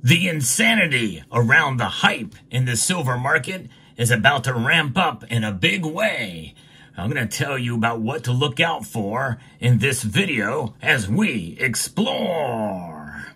The insanity around the hype in the silver market is about to ramp up in a big way. I'm going to tell you about what to look out for in this video as we explore.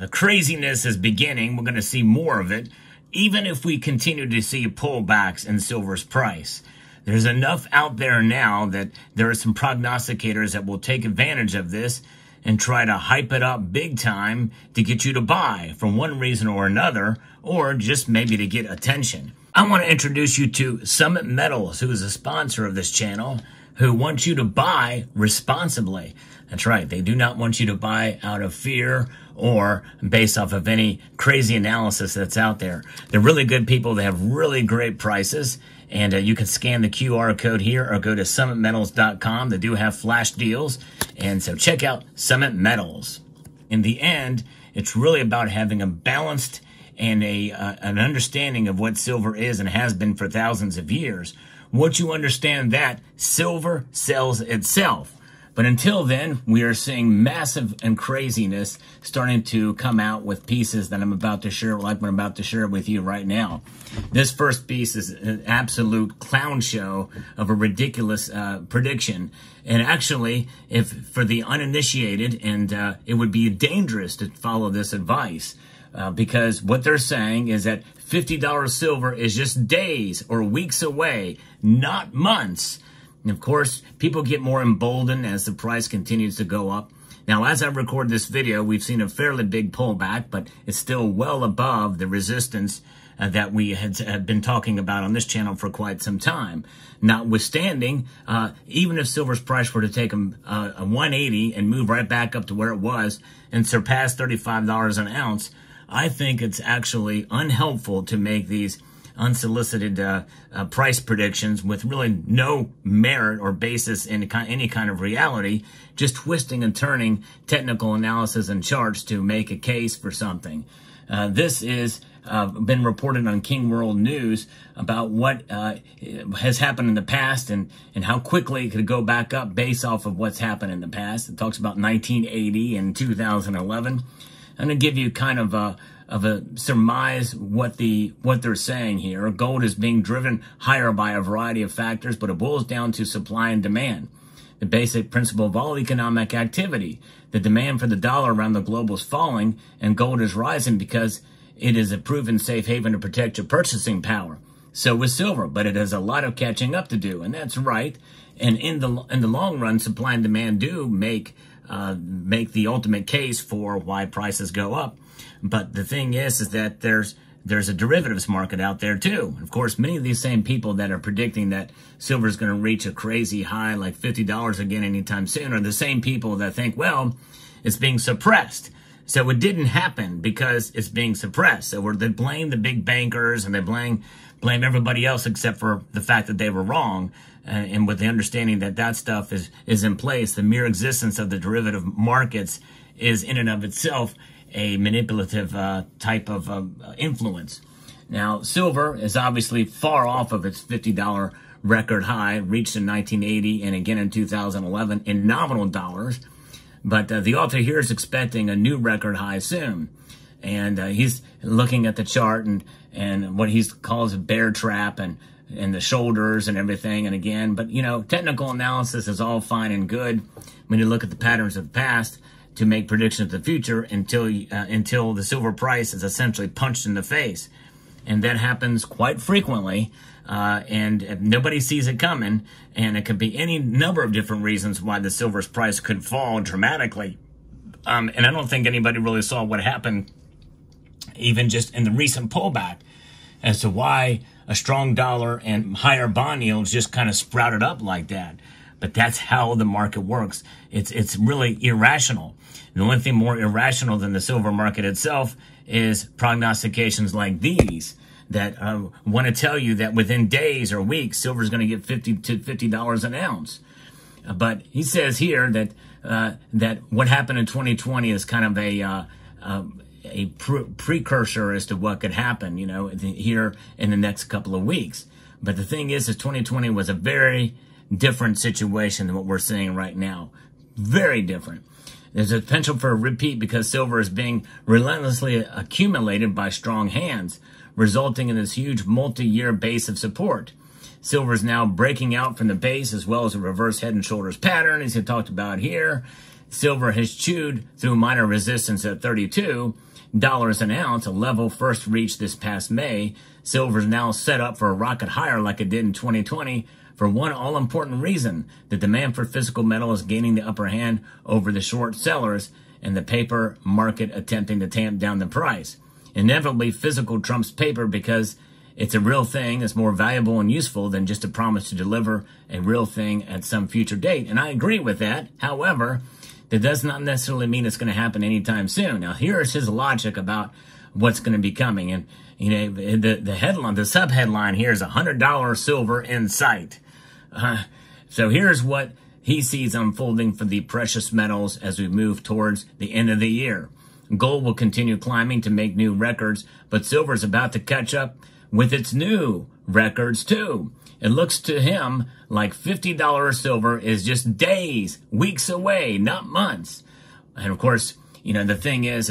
The craziness is beginning. We're going to see more of it. Even if we continue to see pullbacks in silver's price, there's enough out there now that there are some prognosticators that will take advantage of this and try to hype it up big time to get you to buy for one reason or another, or just maybe to get attention. I want to introduce you to Summit Metals, who is a sponsor of this channel, who wants you to buy responsibly. That's right. They do not want you to buy out of fear or based off of any crazy analysis that's out there. They're really good people. They have really great prices. And you can scan the QR code here or go to summitmetals.com. They do have flash deals. And so check out Summit Metals. In the end, it's really about having a balanced and an understanding of what silver is and has been for thousands of years. Once you understand that, silver sells itself. But until then, we are seeing massive and craziness starting to come out with pieces that I'm about to share, like I'm about to share with you right now. This first piece is an absolute clown show of a ridiculous prediction. And actually, if for the uninitiated, and it would be dangerous to follow this advice. Because what they're saying is that $50 silver is just days or weeks away, not months. And of course, people get more emboldened as the price continues to go up. Now, as I record this video, we've seen a fairly big pullback, but it's still well above the resistance that we had been talking about on this channel for quite some time. Notwithstanding, even if silver's price were to take a 180 and move right back up to where it was and surpass $35 an ounce, I think it's actually unhelpful to make these unsolicited price predictions with really no merit or basis in any kind of reality, just twisting and turning technical analysis and charts to make a case for something. This is been reported on King World News about what has happened in the past and how quickly it could go back up based off of what's happened in the past. It talks about 1980 and 2011. I'm going to give you kind of a surmise what they're saying here. Gold is being driven higher by a variety of factors, but it boils down to supply and demand, the basic principle of all economic activity. The demand for the dollar around the globe is falling, and gold is rising because it is a proven safe haven to protect your purchasing power. So is silver, but it has a lot of catching up to do, and that's right. And in the long run, supply and demand do make the ultimate case for why prices go up. But the thing is that there's a derivatives market out there too. Of course, many of these same people that are predicting that silver is going to reach a crazy high like $50 again anytime soon are the same people that think, well, it's being suppressed. So it didn't happen because it's being suppressed. So they blame the big bankers and they blame everybody else except for the fact that they were wrong. And with the understanding that that stuff is in place, the mere existence of the derivative markets is in and of itself a manipulative type of influence. Now, silver is obviously far off of its $50 record high, reached in 1980 and again in 2011 in nominal dollars. But the author here is expecting a new record high soon. And he's looking at the chart and what he calls a bear trap and the shoulders and everything. And again, but you know, technical analysis is all fine and good when you look at the patterns of the past to make predictions of the future until the silver price is essentially punched in the face. And that happens quite frequently, and nobody sees it coming. And it could be any number of different reasons why the silver's price could fall dramatically. And I don't think anybody really saw what happened, even just in the recent pullback, as to why a strong dollar and higher bond yields just kind of sprouted up like that. But that's how the market works. It's really irrational. The only thing more irrational than the silver market itself is prognostications like these that want to tell you that within days or weeks, silver is going to get $50 an ounce. But he says here that what happened in 2020 is kind of a precursor as to what could happen, you know, here in the next couple of weeks. But the thing is 2020 was a very different situation than what we're seeing right now. Very different. There's a potential for a repeat because silver is being relentlessly accumulated by strong hands, resulting in this huge multi-year base of support. Silver is now breaking out from the base as well as a reverse head and shoulders pattern, as he talked about here. Silver has chewed through minor resistance at $32 an ounce, a level first reached this past May. Silver is now set up for a rocket higher like it did in 2020 for one all-important reason: the demand for physical metal is gaining the upper hand over the short sellers and the paper market attempting to tamp down the price. Inevitably, physical trumps paper because it's a real thing that's more valuable and useful than just a promise to deliver a real thing at some future date. And I agree with that. However, that does not necessarily mean it's going to happen anytime soon. Now, here's his logic about what's going to be coming. And, you know, the headline, the subheadline here is $100 silver in sight. So here's what he sees unfolding for the precious metals as we move towards the end of the year. Gold will continue climbing to make new records, but silver is about to catch up with its new records too. It looks to him like $50 silver is just days, weeks away, not months. And of course, you know, the thing is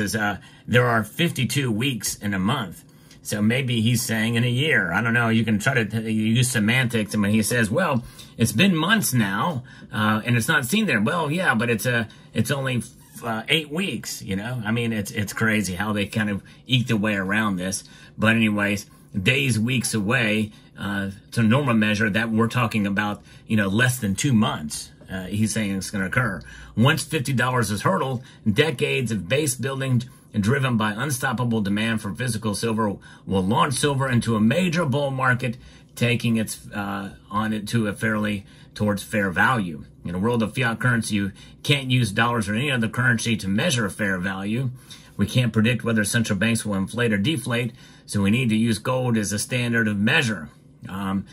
there are 52 weeks in a month. So maybe he's saying in a year. I don't know. You can try to use semantics. And when he says, well, it's been months now, and it's not seen there. Well, yeah, but it's only 8 weeks, you know. I mean, it's crazy how they kind of eke their way around this. But anyways, days, weeks away, to normal measure that we're talking about, you know, less than 2 months. He's saying it's going to occur. Once $50 is hurdled, decades of base building driven by unstoppable demand for physical silver will launch silver into a major bull market, taking its on it to a fairly towards fair value. In a world of fiat currency, you can't use dollars or any other currency to measure a fair value. We can't predict whether central banks will inflate or deflate, so we need to use gold as a standard of measure. And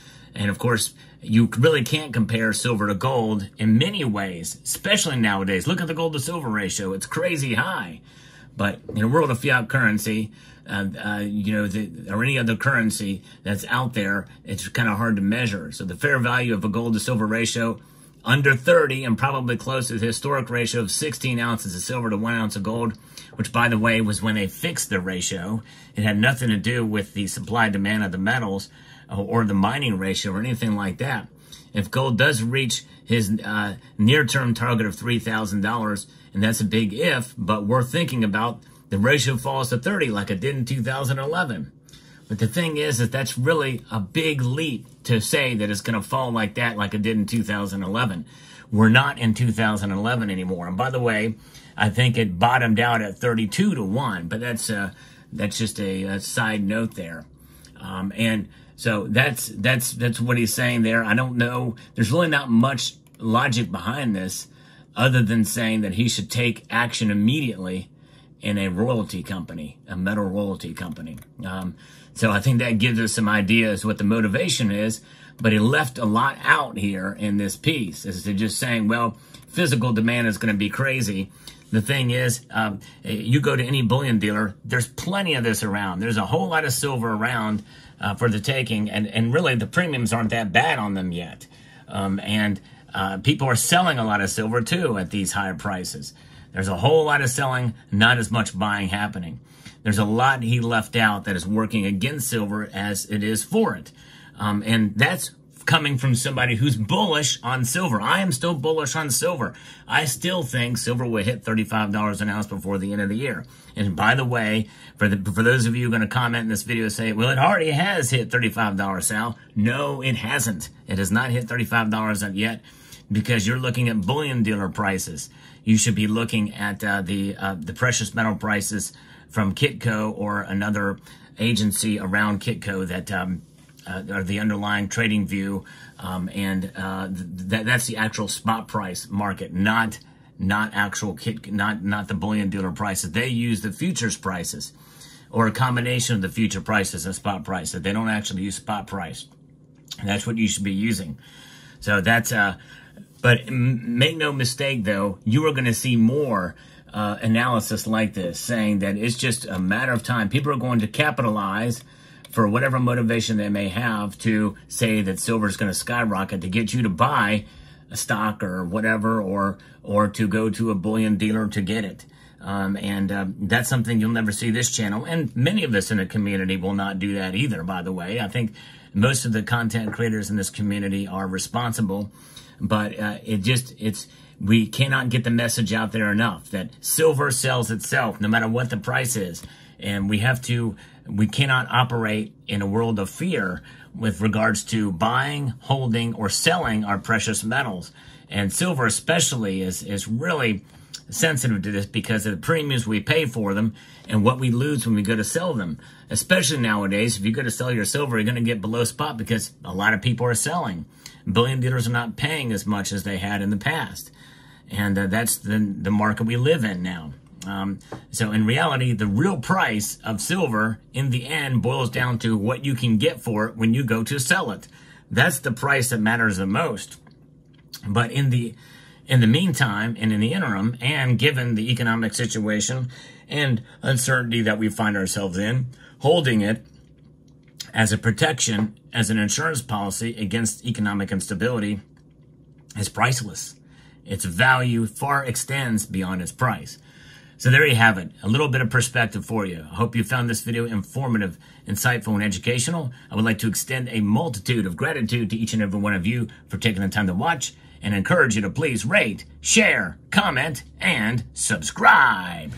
of course, you really can't compare silver to gold in many ways, especially nowadays. Look at the gold to silver ratio. It's crazy high. But in a world of fiat currency, you know, or any other currency that's out there, it's kind of hard to measure. So the fair value of a gold to silver ratio under 30 and probably close to the historic ratio of 16 ounces of silver to 1 ounce of gold, which, by the way, was when they fixed the ratio. It had nothing to do with the supply-demand of the metals or the mining ratio or anything like that. If gold does reach his near-term target of $3,000, and that's a big if, but worth thinking about, the ratio falls to 30 like it did in 2011. But the thing is that's really a big leap to say that it's going to fall like that like it did in 2011. We're not in 2011 anymore. And by the way, I think it bottomed out at 32 to 1, but that's just a side note there. And so that's what he's saying there. I don't know. There's really not much logic behind this other than saying that he should take action immediately in a royalty company, a metal royalty company. So I think that gives us some ideas what the motivation is, but he left a lot out here in this piece as to just saying, well, physical demand is going to be crazy. The thing is, you go to any bullion dealer, there's plenty of this around. There's a whole lot of silver around for the taking, and really the premiums aren't that bad on them yet. And people are selling a lot of silver too at these higher prices. There's a whole lot of selling, not as much buying happening. There's a lot he left out that is working against silver as it is for it. And that's coming from somebody who's bullish on silver. I am still bullish on silver. I still think silver will hit $35 an ounce before the end of the year. And by the way, for those of you who are going to comment in this video say, well, it already has hit $35, Sal. No, it hasn't. It has not hit $35 yet because you're looking at bullion dealer prices. You should be looking at the precious metal prices from Kitco or another agency around Kitco that are the underlying trading view, and that's the actual spot price market, not the bullion dealer prices. They use the futures prices or a combination of the future prices and spot prices. They don't actually use spot price. And that's what you should be using. So that's. But make no mistake, though, you are going to see more analysis like this, saying that it's just a matter of time. People are going to capitalize for whatever motivation they may have to say that silver is going to skyrocket to get you to buy a stock or whatever, or to go to a bullion dealer to get it. That's something you'll never see this channel. And many of us in the community will not do that either, by the way. I think most of the content creators in this community are responsible, but we cannot get the message out there enough that silver sells itself no matter what the price is. And we cannot operate in a world of fear with regards to buying, holding, or selling our precious metals. And silver especially is really sensitive to this because of the premiums we pay for them and what we lose when we go to sell them. Especially nowadays, if you go to sell your silver, you're going to get below spot because a lot of people are selling. Bullion dealers are not paying as much as they had in the past. And that's the market we live in now. So in reality, the real price of silver in the end boils down to what you can get for it when you go to sell it. That's the price that matters the most. But in the meantime and in the interim, and given the economic situation and uncertainty that we find ourselves in, holding it as a protection, as an insurance policy against economic instability is priceless. Its value far extends beyond its price. So there you have it, a little bit of perspective for you. I hope you found this video informative, insightful, and educational. I would like to extend a multitude of gratitude to each and every one of you for taking the time to watch, and encourage you to please rate, share, comment, and subscribe.